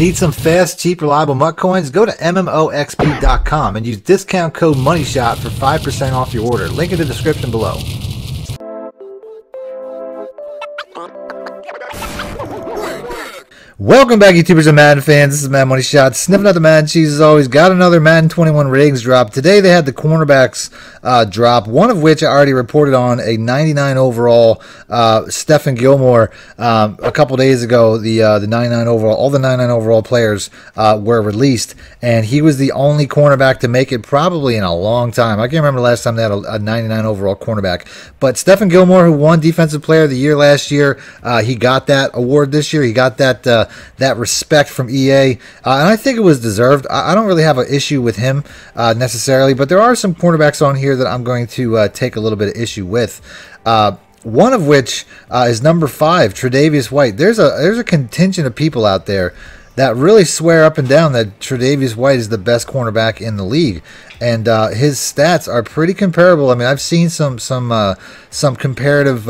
Need some fast, cheap, reliable Muck coins? Go to MMOXP.com and use discount code MONEYSHOT for 5% off your order. Link in the description below. Welcome back, YouTubers and Madden fans. This is Madden Moneyshot, sniffing out the Madden cheese as always. Got another Madden 21 ratings drop. Today they had the cornerbacks drop, one of which I already reported on, a 99 overall Stephon Gilmore. A couple days ago, the 99 overall, all the 99 overall players were released, and he was the only cornerback to make it probably in a long time. I can't remember the last time they had a 99 overall cornerback. But Stephon Gilmore, who won Defensive Player of the Year last year, he got that award this year. He got that respect from EA, and I think it was deserved. I don't really have an issue with him necessarily, but there are some cornerbacks on here that I'm going to take a little bit of issue with. One of which is number 5, Tre'Davious White. There's a contingent of people out there that really swear up and down that Tre'Davious White is the best cornerback in the league, and his stats are pretty comparable. I mean, I've seen some comparative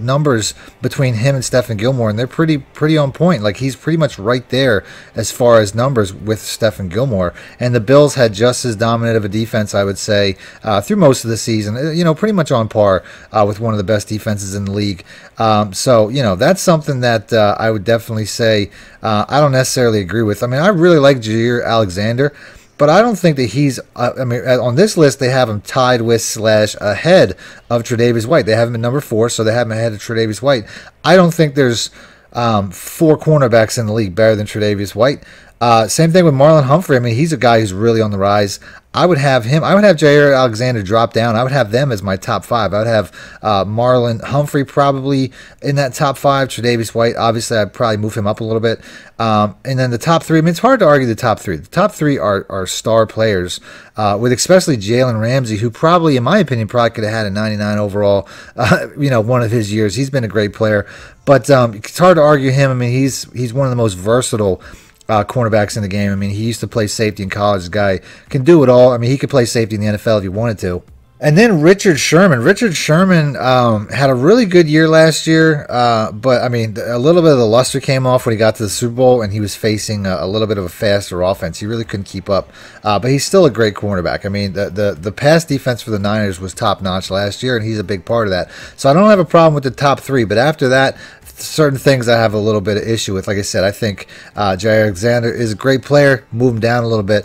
numbers between him and Stephon Gilmore, and they're pretty on point. Like, he's pretty much right there as far as numbers with Stephon Gilmore. And the Bills had just as dominant of a defense, I would say, through most of the season. You know, pretty much on par with one of the best defenses in the league. So you know, that's something that I would definitely say I don't necessarily agree with. I mean, I really like Jaire Alexander, but I don't think that he's, I mean, on this list, they have him tied with / ahead of Tre'Davious White. They have him at number 4, so they have him ahead of Tre'Davious White. I don't think there's 4 cornerbacks in the league better than Tre'Davious White. Same thing with Marlon Humphrey. I mean, he's a guy who's really on the rise. I would have him. I would have Jaire Alexander drop down. I would have them as my top 5. I would have Marlon Humphrey probably in that top 5. Tre'Davious White, obviously, I'd probably move him up a little bit. And then the top 3. I mean, it's hard to argue the top 3. The top 3 are star players, with especially Jalen Ramsey, who probably, in my opinion, probably could have had a 99 overall. You know, one of his years. He's been a great player, but it's hard to argue him. I mean, he's one of the most versatile cornerbacks in the game. I mean, he used to play safety in college. The guy can do it all. I mean, he could play safety in the NFL if he wanted to. And then Richard Sherman. Richard Sherman had a really good year last year, but I mean, a little bit of the luster came off when he got to the Super Bowl, and he was facing a little bit of a faster offense. He really couldn't keep up, but he's still a great cornerback. I mean, the pass defense for the Niners was top-notch last year, and he's a big part of that. So I don't have a problem with the top 3, but after that, certain things I have a little bit of issue with. Like I said, I think Jaire Alexander is a great player. Move him down a little bit.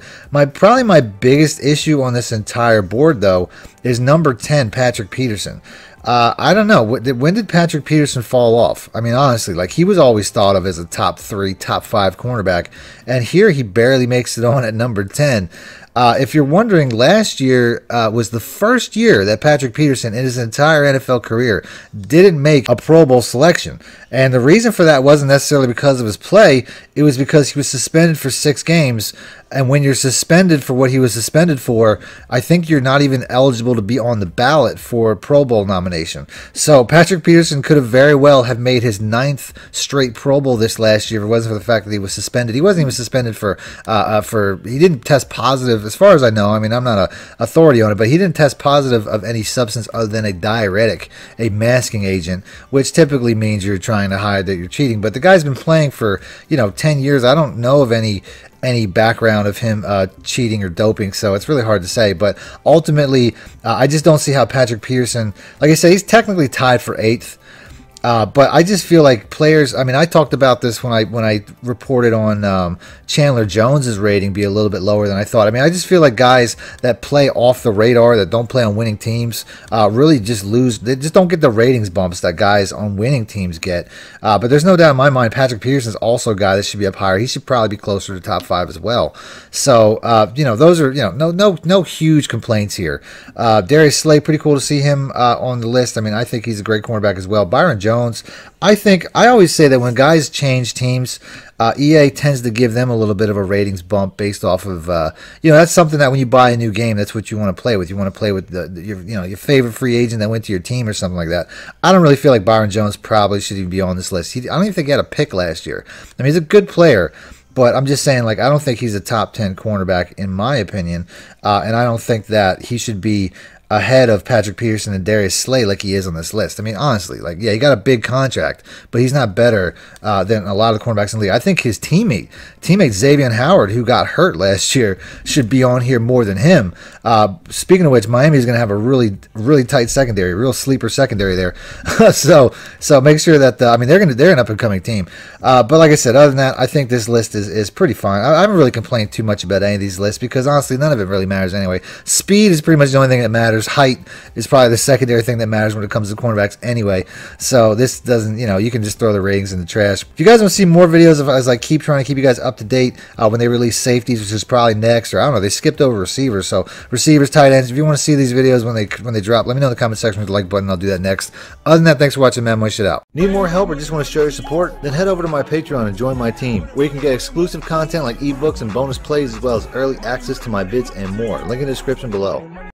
Probably my biggest issue on this entire board, though, is number 10, Patrick Peterson. I don't know. When did Patrick Peterson fall off? I mean, honestly, like, he was always thought of as a top 3, top 5 cornerback, and here he barely makes it on at number 10. If you're wondering, last year was the first year that Patrick Peterson, in his entire NFL career, didn't make a Pro Bowl selection. And the reason for that wasn't necessarily because of his play. It was because he was suspended for 6 games. And when you're suspended for what he was suspended for, I think you're not even eligible to be on the ballot for a Pro Bowl nomination. So Patrick Peterson could have very well have made his 9th straight Pro Bowl this last year if it wasn't for the fact that he was suspended. He wasn't even suspended for he didn't test positive, as far as I know. I mean, I'm not an authority on it, but he didn't test positive of any substance other than a diuretic, a masking agent, which typically means you're trying to hide that you're cheating. But the guy's been playing for, you know, 10 years. I don't know of any background of him cheating or doping, so it's really hard to say. But ultimately, I just don't see how Patrick Peterson, like I said, he's technically tied for 8th. But I just feel like players, I mean, I talked about this when I reported on Chandler Jones's rating be a little bit lower than I thought. I mean, I just feel like guys that play off the radar, that don't play on winning teams, really just lose. They just don't get the ratings bumps that guys on winning teams get. But there's no doubt in my mind Patrick Peterson's also a guy that should be up higher. He should probably be closer to top 5 as well. So you know, those are, you know, no huge complaints here. Darius Slay, pretty cool to see him on the list. I mean, I think he's a great cornerback as well. Byron Jones, I think, I always say that when guys change teams, EA tends to give them a little bit of a ratings bump based off of, you know, that's something that when you buy a new game, that's what you want to play with. You want to play with your favorite free agent that went to your team or something like that. I don't really feel like Byron Jones probably should even be on this list. I don't even think he had a pick last year. I mean, he's a good player, but I'm just saying, like, I don't think he's a top 10 cornerback in my opinion, and I don't think that he should be ahead of Patrick Peterson and Darius Slay like he is on this list. I mean, honestly, like, yeah, he got a big contract, but he's not better than a lot of the cornerbacks in the league. I think his teammate Xavien Howard, who got hurt last year, should be on here more than him. Speaking of which, Miami is going to have a really tight secondary, real sleeper secondary there. so make sure that I mean, they're an up and coming team. But like I said, other than that, I think this list is pretty fine. I haven't really complained too much about any of these lists because honestly, none of it really matters anyway. Speed is pretty much the only thing that matters. Height is probably the secondary thing that matters when it comes to cornerbacks anyway. So this doesn't, you know, you can just throw the ratings in the trash. If you guys want to see more videos of, as I keep trying to keep you guys up to date when they release safeties, which is probably next, or I don't know, they skipped over receivers. So receivers, tight ends. If you want to see these videos when they drop, let me know in the comment section with the like button. I'll do that next. Other than that, thanks for watching, man. MoneyShot out. Need more help or just want to show your support? Then head over to my Patreon and join my team, where you can get exclusive content like ebooks and bonus plays, as well as early access to my vids and more. Link in the description below.